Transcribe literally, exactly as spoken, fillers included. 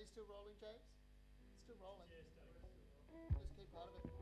Are you still rolling, James? Still rolling. Yeah, still rolling. Just keep out of it.